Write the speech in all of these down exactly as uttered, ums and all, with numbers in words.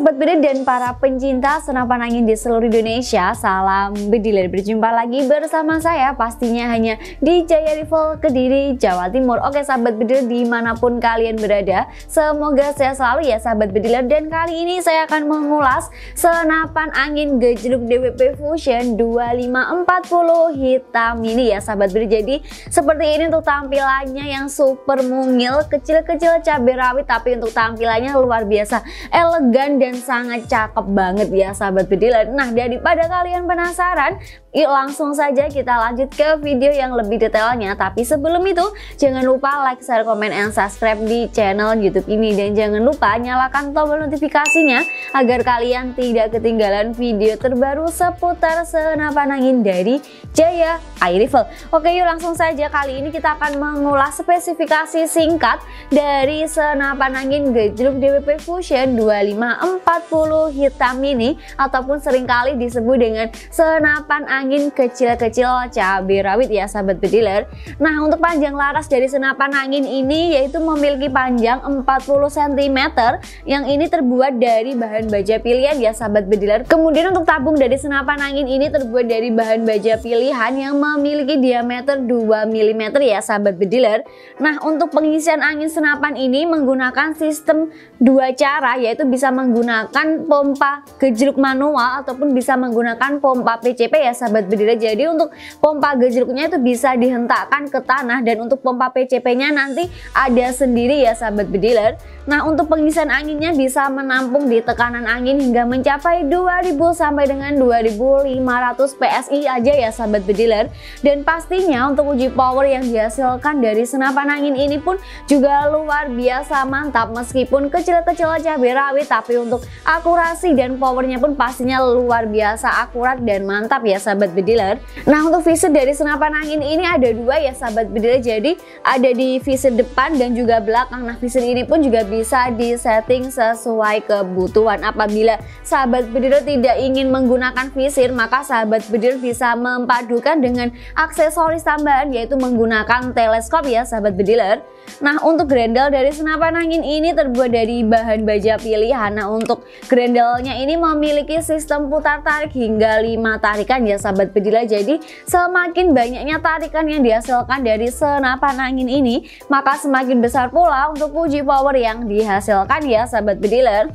Sobat Bedil dan para pencinta senapan angin di seluruh Indonesia, salam Bedil. Berjumpa lagi bersama saya pastinya hanya di Jaya Rifle Kediri, Jawa Timur. Oke Sahabat Bedil dimanapun kalian berada, semoga sehat selalu ya Sahabat Bedil. Dan kali ini saya akan mengulas senapan angin Gejeluk D W P Fusion dua lima empat nol hitam ini ya Sahabat Bedil. Jadi seperti ini untuk tampilannya yang super mungil, kecil-kecil cabai rawit, tapi untuk tampilannya luar biasa elegan dan sangat cakep banget ya Sahabat Bedil. Nah, daripada kalian penasaran, yuk langsung saja kita lanjut ke video yang lebih detailnya. Tapi sebelum itu jangan lupa like, share, komen, and subscribe di channel YouTube ini, dan jangan lupa nyalakan tombol notifikasinya agar kalian tidak ketinggalan video terbaru seputar senapan angin dari Jaya Rifle. Oke, yuk langsung saja, kali ini kita akan mengulas spesifikasi singkat dari senapan angin Gejeluk D W P Fusion dua lima empat nol hitam ini, ataupun seringkali disebut dengan senapan angin kecil-kecil cabai rawit ya Sahabat Bediler. Nah, untuk panjang laras dari senapan angin ini yaitu memiliki panjang empat puluh sentimeter, yang ini terbuat dari bahan baja pilihan ya Sahabat Bediler. Kemudian untuk tabung dari senapan angin ini terbuat dari bahan baja pilihan yang memiliki diameter dua milimeter ya Sahabat Bediler. Nah, untuk pengisian angin senapan ini menggunakan sistem dua cara, yaitu bisa menggunakan pompa Gejeluk manual ataupun bisa menggunakan pompa P C P ya Sahabat Bedil. Jadi untuk pompa Gejeluknya itu bisa dihentakkan ke tanah, dan untuk pompa P C P-nya nanti ada sendiri ya Sahabat Bedil. Nah, untuk pengisian anginnya bisa menampung di tekanan angin hingga mencapai dua ribu sampai dengan dua ribu lima ratus P S I aja ya Sahabat Bedil. Dan pastinya untuk uji power yang dihasilkan dari senapan angin ini pun juga luar biasa mantap, meskipun kecil-kecil cabai rawit, tapi untuk akurasi dan powernya pun pastinya luar biasa akurat dan mantap ya Sahabat Bediler. Nah, untuk visir dari senapan angin ini ada dua ya Sahabat Bediler, jadi ada di visir depan dan juga belakang. Nah, visir ini pun juga bisa disetting sesuai kebutuhan. Apabila Sahabat Bediler tidak ingin menggunakan visir, maka Sahabat Bediler bisa mempadukan dengan aksesoris tambahan, yaitu menggunakan teleskop ya Sahabat Bediler. Nah, untuk grendel dari senapan angin ini terbuat dari bahan baja pilihan. Nah, untuk grendelnya ini memiliki sistem putar tarik hingga lima tarikan ya Sahabat Bedila. Jadi semakin banyaknya tarikan yang dihasilkan dari senapan angin ini, maka semakin besar pula untuk uji power yang dihasilkan ya Sahabat Bedila.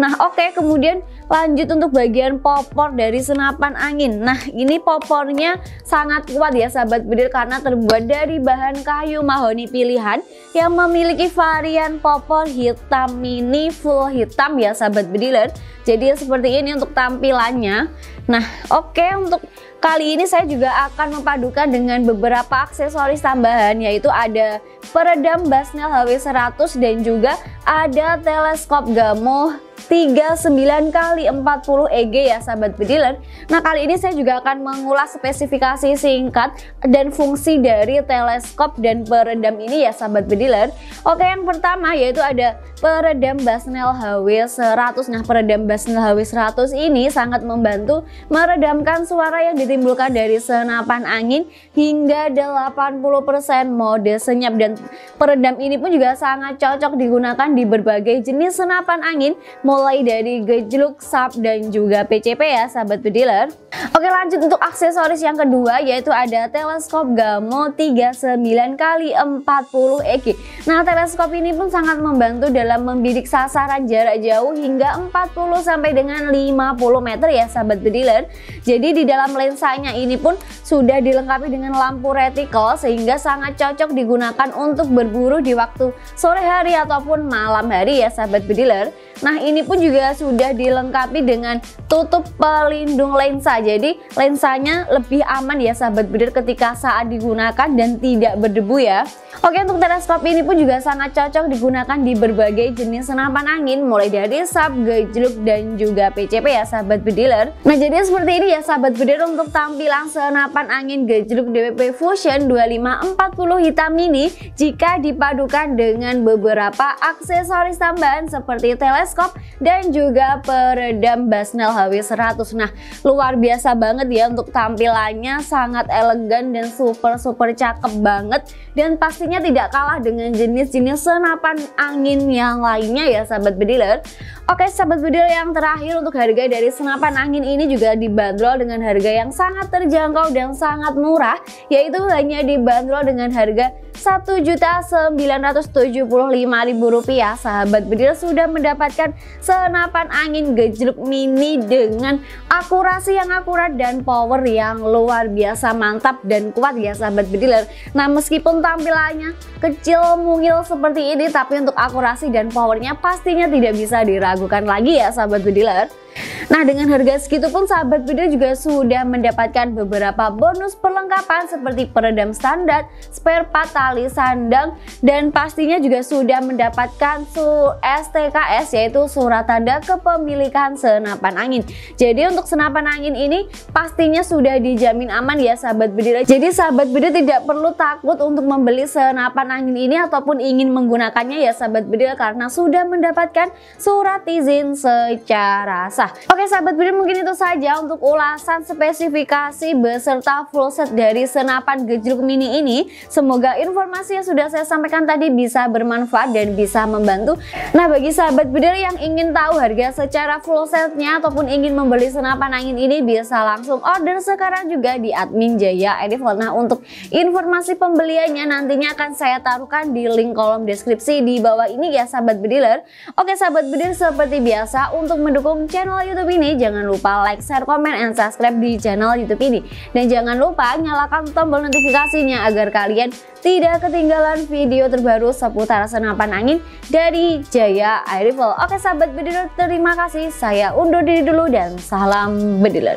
Nah, oke, okay, kemudian lanjut untuk bagian popor dari senapan angin. Nah, ini popornya sangat kuat ya Sahabat Bedil, karena terbuat dari bahan kayu mahoni pilihan yang memiliki varian popor hitam mini full hitam ya Sahabat Bedil. Jadi seperti ini untuk tampilannya. Nah, oke, okay, untuk kali ini saya juga akan mempadukan dengan beberapa aksesoris tambahan, yaitu ada peredam Bushnell H W seratus dan juga ada teleskop Gamo tiga puluh sembilan kali empat puluh E G ya Sahabat Bediler. Nah, kali ini saya juga akan mengulas spesifikasi singkat dan fungsi dari teleskop dan peredam ini ya Sahabat Bediler. Oke, yang pertama yaitu ada peredam Bushnell H W seratus. Nah, peredam Bushnell H W seratus ini sangat membantu meredamkan suara yang ditimbulkan dari senapan angin hingga delapan puluh persen mode senyap, dan peredam ini pun juga sangat cocok digunakan di berbagai jenis senapan angin, mulai dari Gejeluk, Sub, dan juga P C P ya Sahabat Bediler. Oke, lanjut untuk aksesoris yang kedua, yaitu ada teleskop Gamo tiga puluh sembilan kali empat puluh E G. Nah, teleskop ini pun sangat membantu dalam membidik sasaran jarak jauh hingga empat puluh sampai dengan lima puluh meter ya Sahabat Bediler. Jadi di dalam lensanya ini pun sudah dilengkapi dengan lampu reticle, sehingga sangat cocok digunakan untuk berburu di waktu sore hari ataupun malam hari ya Sahabat Bediler. Nah, ini pun juga sudah dilengkapi dengan tutup pelindung lensa, jadi lensanya lebih aman ya Sahabat Bedil ketika saat digunakan dan tidak berdebu ya. Oke, untuk teleskop ini pun juga sangat cocok digunakan di berbagai jenis senapan angin, mulai dari Sub, Gejeluk, dan juga P C P ya Sahabat Bediler. Nah, jadi seperti ini ya Sahabat Bediler untuk tampilan senapan angin Gejeluk D W P Fusion dua lima empat nol hitam ini jika dipadukan dengan beberapa aksesoris tambahan seperti teleskop dan juga peredam peredam Bushnell H W seratus. Nah, luar biasa banget ya untuk tampilannya, sangat elegan dan super-super cakep banget. Dan pastinya tidak kalah dengan jenis-jenis senapan angin yang lainnya ya sahabat bediler. Oke sahabat bediler, yang terakhir untuk harga dari senapan angin ini juga dibanderol dengan harga yang sangat terjangkau dan sangat murah, yaitu hanya dibanderol dengan harga satu juta sembilan ratus tujuh puluh lima ribu rupiah. Sahabat bediler sudah mendapatkan senapan angin gejluk mini dengan akurasi yang akurat dan power yang luar biasa mantap dan kuat ya sahabat bediler. Nah, meskipun tampilannya kecil mungil seperti ini, tapi untuk akurasi dan powernya pastinya tidak bisa diragukan lagi ya sahabat bediler. Nah, dengan harga segitu pun sahabat bediler juga sudah mendapatkan beberapa bonus perlengkapan seperti peredam standar, spare part, tali sandang, dan pastinya juga sudah mendapatkan S T K S yaitu surat tanda kepemilikan senapan angin. Jadi untuk senapan angin ini pastinya sudah dijamin aman ya sahabat bediler. Jadi sahabat bediler tidak perlu takut untuk membeli senapan angin ini ataupun ingin menggunakannya ya sahabat bediler, karena sudah mendapatkan surat izin secara sah. Oke sahabat bediler, mungkin itu saja untuk ulasan spesifikasi beserta full set dari senapan gejluk mini ini. Semoga informasi yang sudah saya sampaikan tadi bisa bermanfaat dan bisa membantu. Nah, bagi sahabat bediler yang ingin tahu harga secara full setnya ataupun ingin membeli senapan angin ini, bisa langsung order sekarang juga di admin Jaya Rifle. Nah, untuk informasi pembeliannya nantinya akan saya taruhkan di link kolom deskripsi di bawah ini ya sahabat bediler. Oke sahabat bediler, seperti biasa untuk mendukung channel channel YouTube ini jangan lupa like, share, komen, and subscribe di channel YouTube ini, dan jangan lupa nyalakan tombol notifikasinya agar kalian tidak ketinggalan video terbaru seputar senapan angin dari Jaya Rifle. Oke sahabat bediler, terima kasih, saya undur diri dulu dan salam bediler.